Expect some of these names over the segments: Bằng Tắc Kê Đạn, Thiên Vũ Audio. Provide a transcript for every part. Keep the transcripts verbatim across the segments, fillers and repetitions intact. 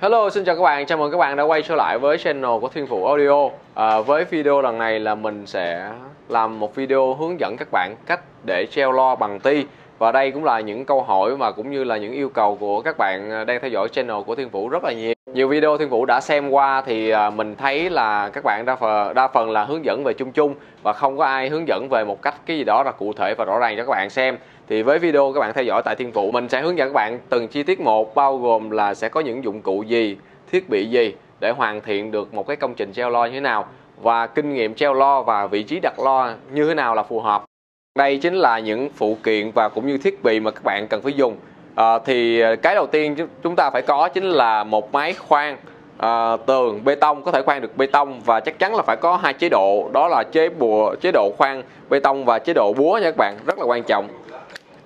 Hello, xin chào các bạn, chào mừng các bạn đã quay trở lại với channel của Thiên Vũ Audio. à, Với video lần này là mình sẽ làm một video hướng dẫn các bạn cách để treo loa bằng ti. Và đây cũng là những câu hỏi mà cũng như là những yêu cầu của các bạn đang theo dõi channel của Thiên Vũ rất là nhiều. Nhiều video Thiên Vũ đã xem qua thì mình thấy là các bạn đa phần, đa phần là hướng dẫn về chung chung và không có ai hướng dẫn về một cách cái gì đó là cụ thể và rõ ràng cho các bạn xem. Thì với video các bạn theo dõi tại Thiên Vũ, mình sẽ hướng dẫn các bạn từng chi tiết một, bao gồm là sẽ có những dụng cụ gì, thiết bị gì để hoàn thiện được một cái công trình treo loa như thế nào, và kinh nghiệm treo loa và vị trí đặt loa như thế nào là phù hợp. Đây chính là những phụ kiện và cũng như thiết bị mà các bạn cần phải dùng. À, thì cái đầu tiên chúng ta phải có chính là một máy khoan à, tường bê tông, có thể khoan được bê tông, và chắc chắn là phải có hai chế độ, đó là chế bùa, chế độ khoan bê tông và chế độ búa nha các bạn, rất là quan trọng.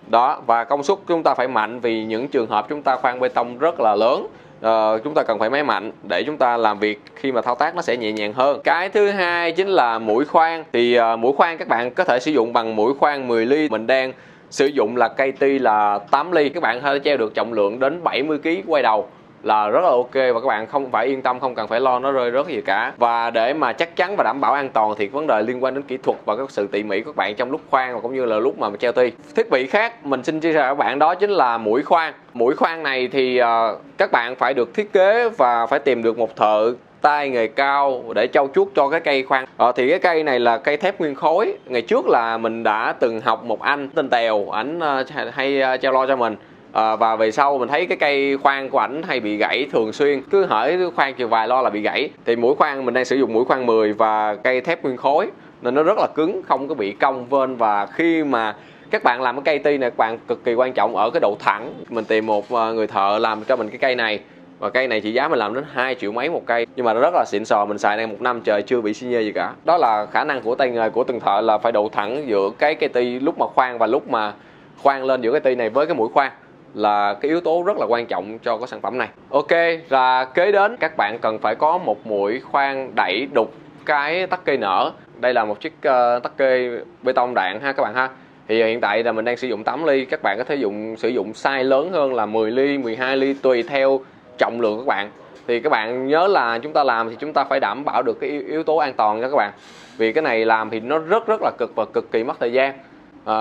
Đó, và công suất chúng ta phải mạnh vì những trường hợp chúng ta khoan bê tông rất là lớn. Ờ, chúng ta cần phải máy mạnh để chúng ta làm việc khi mà thao tác nó sẽ nhẹ nhàng hơn. Cái thứ hai chính là mũi khoan. Thì uh, mũi khoan các bạn có thể sử dụng bằng mũi khoan mười ly. Mình đang sử dụng là cây ti là tám ly. Các bạn có thể treo được trọng lượng đến bảy mươi ki lô gam quay đầu là rất là ok, và các bạn không phải yên tâm, không cần phải lo nó rơi rớt gì cả. Và để mà chắc chắn và đảm bảo an toàn thì vấn đề liên quan đến kỹ thuật và các sự tỉ mỉ của các bạn trong lúc khoan và cũng như là lúc mà treo ti. Thiết bị khác mình xin chia sẻ các bạn đó chính là mũi khoan. Mũi khoan này thì uh, các bạn phải được thiết kế và phải tìm được một thợ tay nghề cao để trau chuốt cho cái cây khoan. Ờ, thì cái cây này là cây thép nguyên khối. Ngày trước là mình đã từng học một anh tên Tèo, ảnh uh, hay uh, treo lo cho mình. À, và về sau mình thấy cái cây khoan của ảnh hay bị gãy thường xuyên, cứ hễ khoan chừng vài lo là bị gãy. Thì mũi khoan mình đang sử dụng mũi khoan mười và cây thép nguyên khối nên nó rất là cứng, không có bị cong vênh. Và khi mà các bạn làm cái cây ti này, các bạn cực kỳ quan trọng ở cái độ thẳng. Mình tìm một người thợ làm cho mình cái cây này, và cây này chỉ giá mình làm đến hai triệu mấy một cây, nhưng mà nó rất là xịn sò, mình xài đây một năm trời chưa bị xi nhê gì cả. Đó là khả năng của tay nghề của từng thợ, là phải độ thẳng giữa cái cây ti lúc mà khoan và lúc mà khoan lên giữa cái ti này với cái mũi khoan, là cái yếu tố rất là quan trọng cho cái sản phẩm này. Ok, là kế đến các bạn cần phải có một mũi khoan đẩy đục cái tắc kê nở. Đây là một chiếc uh, tắc kê bê tông đạn ha các bạn ha. Thì hiện tại là mình đang sử dụng tám ly, các bạn có thể dùng sử dụng size lớn hơn là mười ly, mười hai ly tùy theo trọng lượng các bạn. Thì các bạn nhớ là chúng ta làm thì chúng ta phải đảm bảo được cái yếu tố an toàn cho các bạn. Vì cái này làm thì nó rất rất là cực và cực kỳ mất thời gian. À,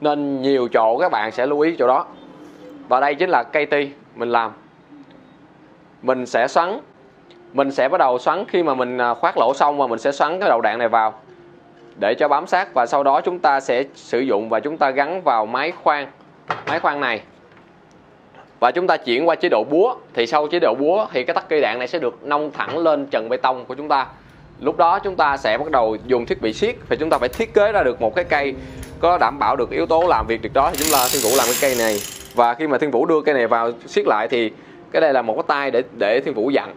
nên nhiều chỗ các bạn sẽ lưu ý chỗ đó. Và đây chính là cây ti mình làm. Mình sẽ xoắn, mình sẽ bắt đầu xoắn khi mà mình khoét lỗ xong, và mình sẽ xoắn cái đầu đạn này vào để cho bám sát. Và sau đó chúng ta sẽ sử dụng và chúng ta gắn vào máy khoan, máy khoan này, và chúng ta chuyển qua chế độ búa. Thì sau chế độ búa thì cái tắc cây đạn này sẽ được nâng thẳng lên trần bê tông của chúng ta. Lúc đó chúng ta sẽ bắt đầu dùng thiết bị siết, và chúng ta phải thiết kế ra được một cái cây có đảm bảo được yếu tố làm việc được đó. Thì chúng ta Thiên Vũ làm cái cây này, và khi mà Thiên Vũ đưa cây này vào siết lại thì cái đây là một cái tay để để Thiên Vũ dặn.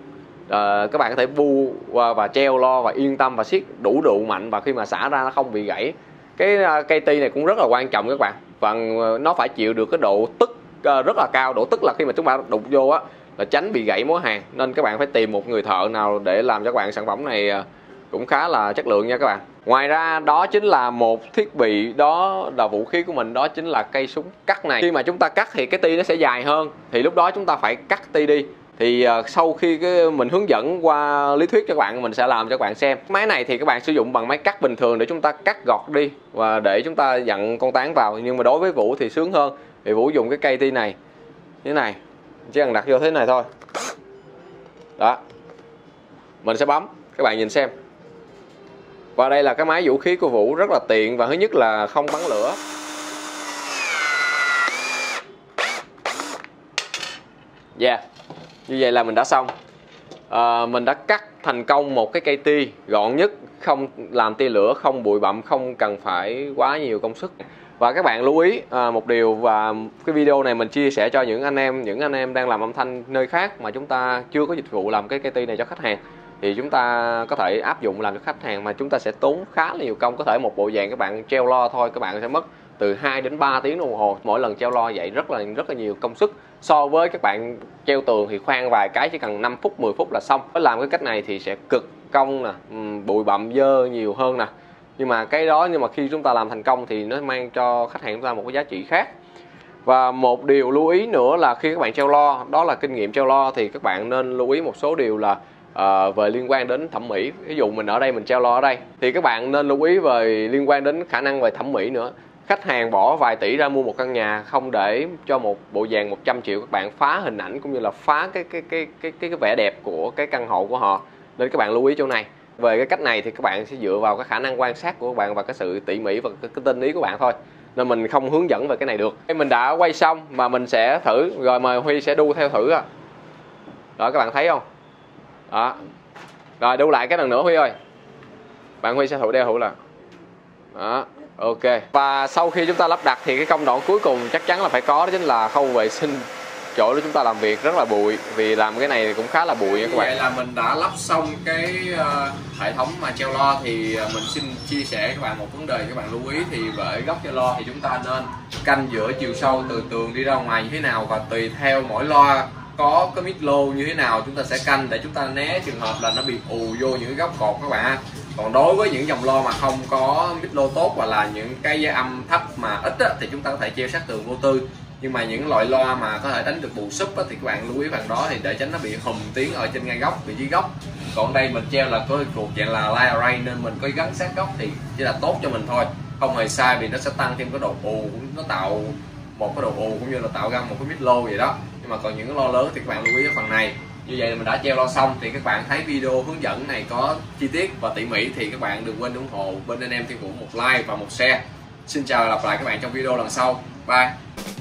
À, các bạn có thể bu và, và treo lo và yên tâm và siết đủ độ mạnh, và khi mà xả ra nó không bị gãy. Cái cây ti này cũng rất là quan trọng các bạn, và nó phải chịu được cái độ tức rất là cao. Độ tức là khi mà chúng ta đục vô á là tránh bị gãy mối hàng, nên các bạn phải tìm một người thợ nào để làm cho các bạn sản phẩm này cũng khá là chất lượng nha các bạn. Ngoài ra đó chính là một thiết bị, đó là vũ khí của mình, đó chính là cây súng cắt này. Khi mà chúng ta cắt thì cái ti nó sẽ dài hơn, thì lúc đó chúng ta phải cắt ti đi. Thì uh, sau khi cái mình hướng dẫn qua lý thuyết cho các bạn, mình sẽ làm cho các bạn xem. Máy này thì các bạn sử dụng bằng máy cắt bình thường để chúng ta cắt gọt đi và để chúng ta dặn con tán vào. Nhưng mà đối với Vũ thì sướng hơn, thì Vũ dùng cái cây ti này như thế này, chỉ cần đặt vô thế này thôi. Đó, mình sẽ bấm, các bạn nhìn xem. Và đây là cái máy vũ khí của Vũ, rất là tiện, và thứ nhất là không bắn lửa. Dạ, yeah. Như vậy là mình đã xong. à, Mình đã cắt thành công một cái cây ti gọn nhất, không làm tia lửa, không bụi bặm, không cần phải quá nhiều công sức. Và các bạn lưu ý à, một điều, và cái video này mình chia sẻ cho những anh em Những anh em đang làm âm thanh nơi khác mà chúng ta chưa có dịch vụ làm cái cây ti này cho khách hàng, thì chúng ta có thể áp dụng làm cho khách hàng mà chúng ta sẽ tốn khá là nhiều công. Có thể một bộ dàn các bạn treo lo thôi, các bạn sẽ mất từ hai đến ba tiếng đồng hồ mỗi lần treo lo, vậy rất là rất là nhiều công sức. So với các bạn treo tường thì khoan vài cái chỉ cần năm phút mười phút là xong. Làm cái cách này thì sẽ cực công nè, bụi bặm dơ nhiều hơn nè. Nhưng mà cái đó nhưng mà khi chúng ta làm thành công thì nó mang cho khách hàng chúng ta một cái giá trị khác. Và một điều lưu ý nữa là khi các bạn treo lo, đó là kinh nghiệm treo lo, thì các bạn nên lưu ý một số điều là uh, về liên quan đến thẩm mỹ. Ví dụ mình ở đây mình treo lo ở đây, thì các bạn nên lưu ý về liên quan đến khả năng về thẩm mỹ nữa. Khách hàng bỏ vài tỷ ra mua một căn nhà, không để cho một bộ vàng một trăm triệu các bạn phá hình ảnh cũng như là phá cái cái cái cái cái, cái vẻ đẹp của cái căn hộ của họ. Nên các bạn lưu ý chỗ này. Về cái cách này thì các bạn sẽ dựa vào cái khả năng quan sát của các bạn và cái sự tỉ mỉ và cái, cái tinh ý của bạn thôi. Nên mình không hướng dẫn về cái này được. Mình đã quay xong mà mình sẽ thử, rồi mời Huy sẽ đu theo thử. Đó, các bạn thấy không? Đó. Rồi đu lại cái lần nữa Huy ơi. Bạn Huy sẽ thử đeo thử là. Đó. Ok. Và sau khi chúng ta lắp đặt thì cái công đoạn cuối cùng chắc chắn là phải có, đó chính là khâu vệ sinh chỗ để chúng ta làm việc rất là bụi, vì làm cái này cũng khá là bụi nha các bạn. Vậy là mình đã lắp xong cái hệ thống mà treo lo, thì mình xin chia sẻ các bạn một vấn đề các bạn lưu ý. Thì bởi góc treo lo thì chúng ta nên canh giữa chiều sâu từ tường đi ra ngoài như thế nào, và tùy theo mỗi lo có cái mít lô như thế nào chúng ta sẽ canh, để chúng ta né trường hợp là nó bị ù vô những cái góc cột các bạn ha. Còn đối với những dòng lo mà không có mít lô tốt hoặc là những cái âm thấp mà ít á, thì chúng ta có thể treo sát tường vô tư. Nhưng mà những loại loa mà có thể đánh được bù súp á, thì các bạn lưu ý phần đó, thì để tránh nó bị hùm tiếng ở trên ngay góc, vị trí góc. Còn đây mình treo là có cuộc dạng là light array nên mình có gắn sát góc thì chỉ là tốt cho mình thôi, không hề sai, vì nó sẽ tăng thêm cái độ ù, nó tạo một cái độ ù cũng như là tạo ra một cái mid low vậy đó. Nhưng mà còn những lo lớn thì các bạn lưu ý ở phần này. Như vậy là mình đã treo lo xong, thì các bạn thấy video hướng dẫn này có chi tiết và tỉ mỉ thì các bạn đừng quên ủng hộ bên anh em Thiên Vũ một like và một share. Xin chào và gặp lại các bạn trong video lần sau. Bye.